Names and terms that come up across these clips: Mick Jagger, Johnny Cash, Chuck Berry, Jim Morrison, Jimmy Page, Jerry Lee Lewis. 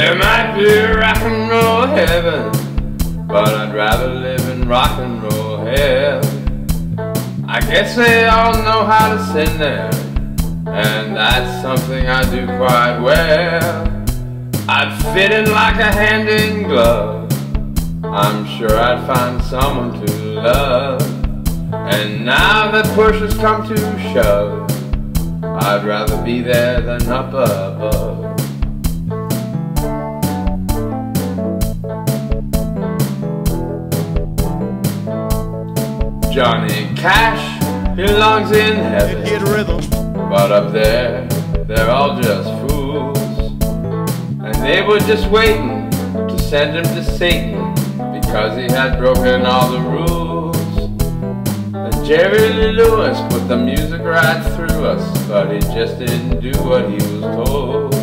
There might be rock and roll heaven, but I'd rather live in rock and roll hell. I guess they all know how to sin there, and that's something I do quite well. I'd fit in like a hand in glove, I'm sure I'd find someone to love. And now that push has come to shove, I'd rather be there than up above. Johnny Cash, he belongs in heaven, hit rhythm. But up there, they're all just fools, and they were just waiting to send him to Satan because he had broken all the rules. And Jerry Lee Lewis put the music right through us, but he just didn't do what he was told.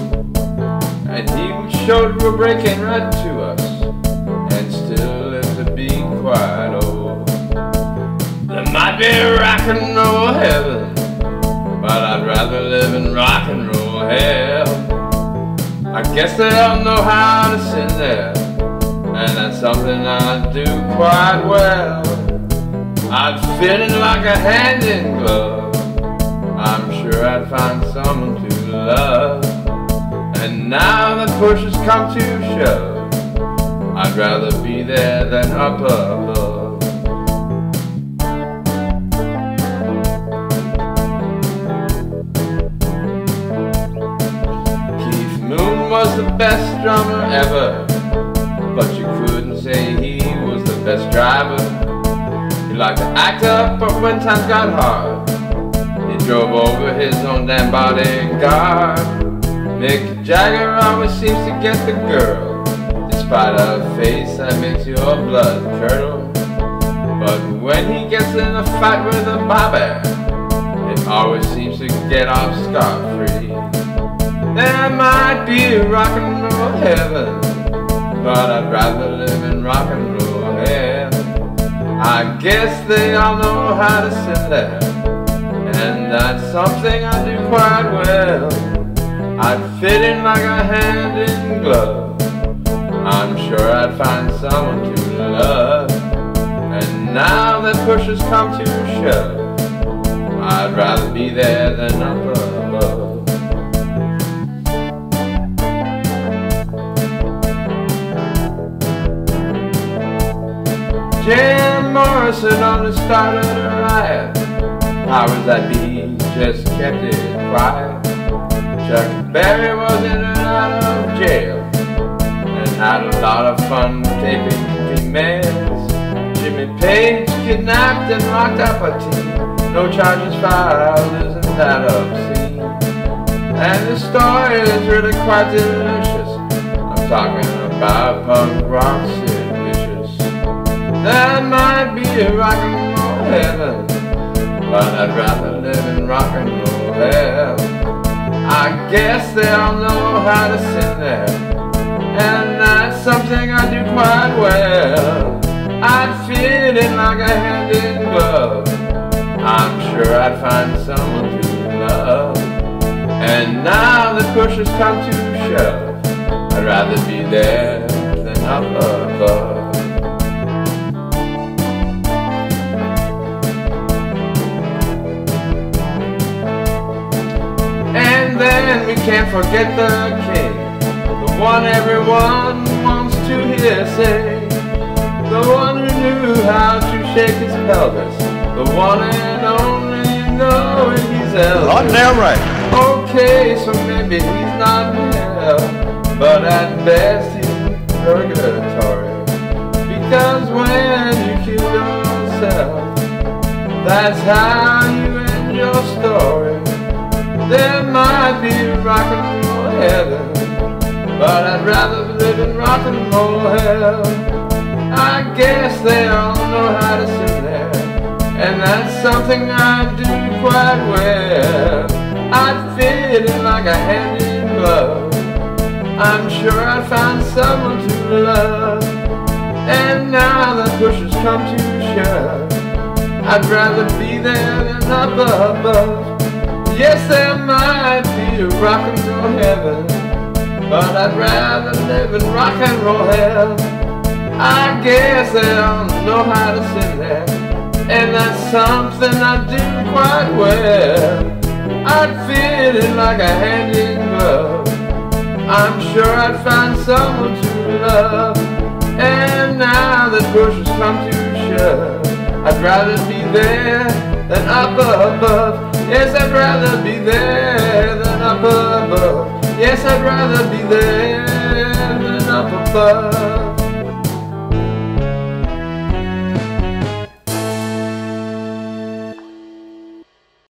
And he showed we're breaking right to us, and still lived to be quite old. Might be rock and roll heaven, but I'd rather live in rock and roll hell. I guess they don't know how to sit there, and that's something I do quite well. I'd fit in like a hand in glove, I'm sure I'd find someone to love. And now that push has come to shove, I'd rather be there than up above. Was the best drummer ever, but you couldn't say he was the best driver. He liked to act up, but when times got hard, he drove over his own damn bodyguard. Mick Jagger always seems to get the girl, despite a face that makes your blood curdle. But when he gets in a fight with a bobby, it always seems to get off scot-free. There might be rock and roll heaven, but I'd rather live in rock and roll hell. I guess they all know how to sit there, and that's something I do quite well. I'd fit in like a hand in glove, I'm sure I'd find someone to love. And now that push has come to shove, I'd rather be there than up above. Jim Morrison almost started a riot, powers that be just kept it quiet. Chuck Berry was in and out of jail, and had a lot of fun taping females. Jimmy Page kidnapped and locked up a teen, no charges filed, isn't that obscene? And the story is really quite delicious, I'm talking about punk rock. That might be a rock and roll heaven, but I'd rather live in rock and roll hell. I guess they all know how to sit there, and that's something I do quite well. I'd fit in like a hand in glove, I'm sure I'd find someone to love. And now the push has come to shove, I'd rather be there than up above. We can't forget the king, the one everyone wants to hear say, the one who knew how to shake his pelvis, the one and only, you know he's elder. Not now, right? Okay, so maybe he's not there, but at best he's purgatory, because when you kill yourself, that's how you end your story. There might be rock and roll heaven, but I'd rather live in rock and roll hell. I guess they all know how to sit there, and that's something I do quite well. I'd fit in like a hand in glove, I'm sure I'd find someone to love. And now the push has come to shove, I'd rather be there than up above. Yes, there might be a rock and roll heaven, But I'd rather live in rock and roll hell. I guess I don't know how to sing that, and that's something I do quite well. I'd fit in like a hand in glove. I'm sure I'd find someone to love. And now that push has come to shove, I'd rather be there than up above. Yes, I'd rather be there than up above. Yes, I'd rather be there than up above.